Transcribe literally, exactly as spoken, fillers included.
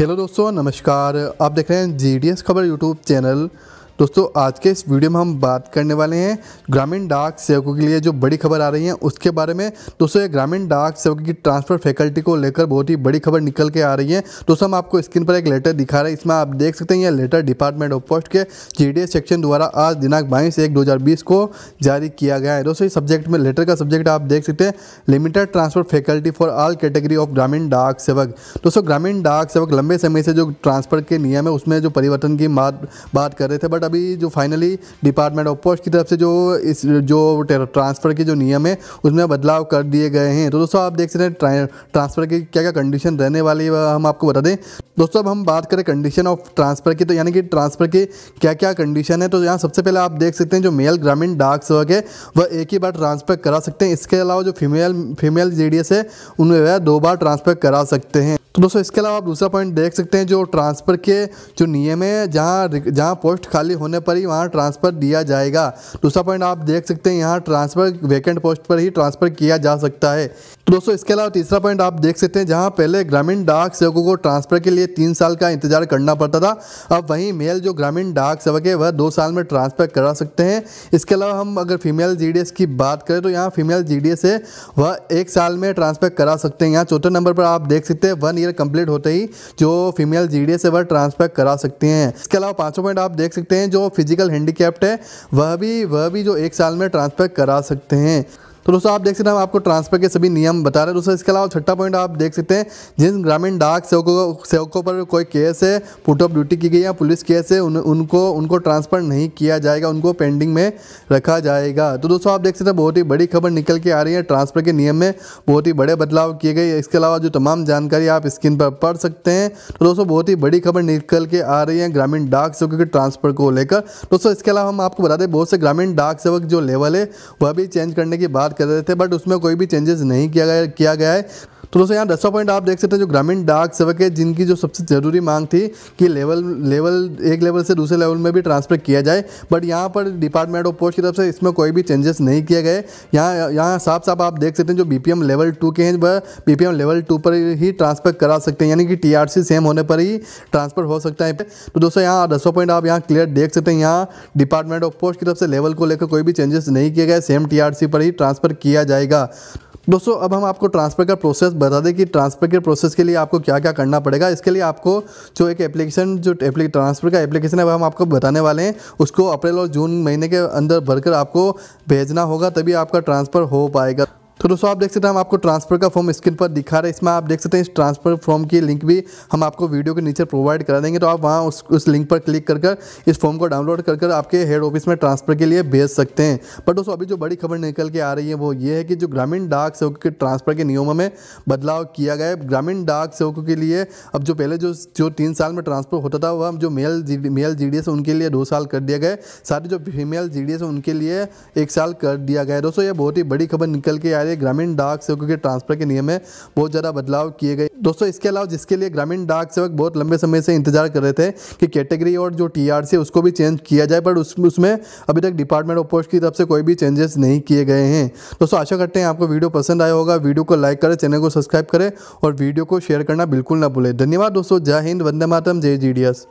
Hello दोस्तों, नमस्कार। आप देख रहे हैं जीडीएस खबर यूट्यूब चैनल। दोस्तों, आज के इस वीडियो में हम बात करने वाले हैं ग्रामीण डाक सेवकों के लिए जो बड़ी खबर आ रही है उसके बारे में। दोस्तों, ये ग्रामीण डाक सेवकों की ट्रांसफ़र फैकल्टी को लेकर बहुत ही बड़ी खबर निकल के आ रही है। दोस्तों, हम आपको स्क्रीन पर एक लेटर दिखा रहे हैं, इसमें आप देख सकते हैं यह लेटर डिपार्टमेंट ऑफ पोस्ट के जीडीएस सेक्शन द्वारा आज दिनांक बाईस एक दो हज़ार बीस को जारी किया गया है। दोस्तों, इस सब्जेक्ट में लेटर का सब्जेक्ट आप देख सकते हैं limited transfer faculty for all category of ग्रामीण डाक सेवक। दोस्तों, ग्रामीण डाक सेवक लंबे समय से जो ट्रांसफ़र के नियम है उसमें जो परिवर्तन की बात कर रहे थे, बट अभी जो फाइनली डिपार्टमेंट ऑफ पोस्ट की तरफ से जो इस जो ट्रांसफ़र के जो नियम है उसमें बदलाव कर दिए गए हैं। तो दोस्तों, आप देख सकते हैं ट्रांसफ़र की क्या क्या कंडीशन रहने वाली है हम आपको बता दें। दोस्तों, अब हम बात करें कंडीशन ऑफ ट्रांसफ़र की, तो यानी कि ट्रांसफ़र की क्या क्या कंडीशन है। तो यहाँ सबसे पहले आप देख सकते हैं जो मेल ग्रामीण डाक सेवक है वह एक ही बार ट्रांसफ़र करा सकते हैं। इसके अलावा जो फीमेल फीमेल जीडीएस है उनमें वह दो बार ट्रांसफ़र करा सकते हैं। तो दोस्तों, इसके अलावा आप दूसरा पॉइंट देख सकते हैं जो ट्रांसफ़र के जो नियम है, जहाँ जहाँ पोस्ट खाली होने पर ही वहाँ ट्रांसफ़र दिया जाएगा। दूसरा पॉइंट आप देख सकते हैं यहाँ ट्रांसफ़र वेकेंट पोस्ट पर ही ट्रांसफ़र किया जा सकता है। तो दोस्तों, इसके अलावा तीसरा पॉइंट आप देख सकते हैं, जहाँ पहले ग्रामीण डाक सेवकों को ट्रांसफ़र के लिए तीन साल का इंतजार करना पड़ता था, अब वहीं मेल जो ग्रामीण डाक सेवक है वह दो साल में ट्रांसफ़र करा सकते हैं। इसके अलावा हम अगर फीमेल जी डी एस की बात करें तो यहाँ फीमेल जी डी एस है वह एक साल में ट्रांसफ़र करा सकते हैं। यहाँ चौथे नंबर पर आप देख सकते हैं वन ईयर कंप्लीट होते ही जो फीमेल जीडीएस है वह ट्रांसफ़र करा सकती हैं। इसके अलावा पांचवा पॉइंट आप देख सकते हैं जो फिजिकल हैंडीकैप्ड है वह भी वह भी जो एक साल में ट्रांसफ़र करा सकते हैं। तो दोस्तों, आप देख सकते हैं हम आपको ट्रांसफ़र के सभी नियम बता रहे हैं। दोस्तों, इसके अलावा छठा पॉइंट आप देख सकते हैं जिन ग्रामीण डाक सेवकों सेवकों पर कोई केस है, पुट ऑफ ड्यूटी की गई या पुलिस केस है, उन, उनको उनको ट्रांसफ़र नहीं किया जाएगा, उनको पेंडिंग में रखा जाएगा। तो दोस्तों, आप देख सकते हैं बहुत ही बड़ी खबर निकल के आ रही है, ट्रांसफ़र के नियम में बहुत ही बड़े बदलाव किए गए। इसके अलावा जो तमाम जानकारी आप स्क्रीन पर पढ़ सकते हैं। तो दोस्तों, बहुत ही बड़ी खबर निकल के आ रही है ग्रामीण डाक सेवकों के ट्रांसफ़र को लेकर। दोस्तों, इसके अलावा हम आपको बता दें बहुत से ग्रामीण डाक सेवक जो लेवल है वह भी चेंज करने की बात कर रहे थे, बट उसमें कोई भी चेंजेस नहीं किया गया किया गया है। तो दोस्तों, यहाँ दसवां पॉइंट आप देख सकते हैं जो ग्रामीण डाक सेवक है जिनकी जो सबसे ज़रूरी मांग थी कि लेवल लेवल एक लेवल से दूसरे लेवल में भी ट्रांसफ़र किया जाए, बट यहाँ पर डिपार्टमेंट ऑफ पोस्ट की तरफ से इसमें कोई भी चेंजेस नहीं किए गए। यहाँ यहाँ साफ साफ आप देख सकते हैं जो बीपीएम लेवल टू के हैं वह बीपीएम लेवल टू पर ही ट्रांसफ़र करा सकते हैं, यानी कि टीआरसी सेम होने पर ही ट्रांसफ़र हो सकता है। तो दोस्तों, यहाँ दसवां पॉइंट आप यहाँ क्लियर देख सकते हैं, यहाँ डिपार्टमेंट ऑफ पोस्ट की तरफ से लेवल को लेकर कोई भी चेंजेस नहीं किए गए, सेम टीआरसी पर ही ट्रांसफ़र किया जाएगा। दोस्तों, अब हम आपको ट्रांसफ़र का प्रोसेस बता दें कि ट्रांसफ़र के प्रोसेस के लिए आपको क्या क्या करना पड़ेगा। इसके लिए आपको जो एक एप्लीकेशन जो ट्रांसफ़र का एप्लीकेशन है वह हम आपको बताने वाले हैं, उसको अप्रैल और जून महीने के अंदर भरकर आपको भेजना होगा, तभी आपका ट्रांसफ़र हो पाएगा। तो दोस्तों, आप देख सकते हैं हम आपको ट्रांसफ़र का फॉर्म स्क्रीन पर दिखा रहे हैं, इसमें आप देख सकते हैं इस ट्रांसफ़र फॉर्म की लिंक भी हम आपको वीडियो के नीचे प्रोवाइड करा देंगे। तो आप वहां उस उस लिंक पर क्लिक कर कर इस फॉर्म को डाउनलोड कर कर आपके हेड ऑफिस में ट्रांसफ़र के लिए भेज सकते हैं। बट दोस्तों, अभी जो बड़ी खबर निकल के आ रही है वो ये है कि जो ग्रामीण डाक सेवकों के ट्रांसफ़र के नियमों में बदलाव किया गया है। ग्रामीण डाक सेवकों के लिए अब जो पहले जो जो तीन साल में ट्रांसफ़र होता था वह जो mail mail G D S उनके लिए दो साल कर दिया गया, साथ ही जो फीमेल जी डी एस उनके लिए एक साल कर दिया गया है। दोस्तों, ये बहुत ही बड़ी खबर निकल के आ रही है, ग्रामीण डाक सेवकों के ट्रांसफ़र के नियम में बहुत ज़्यादा बदलाव किए गए। दोस्तों, इसके अलावा जिसके लिए ग्रामीण डाक सेवक बहुत लंबे समय से इंतजार कर रहे थे कि कैटेगरी और जो टीआरसी उसको भी चेंज किया जाए, पर उस, उसमें अभी तक डिपार्टमेंट ऑफ पोस्ट की तरफ से कोई भी चेंजेस नहीं किए गए हैं। दोस्तों, आशा करते हैं आपको वीडियो पसंद आया होगा। वीडियो को लाइक करें, चैनल को सब्सक्राइब करें और वीडियो को शेयर करना बिल्कुल ना भूलें। धन्यवाद दोस्तों, जय हिंद, वंदे मातरम, जय जीडीएस।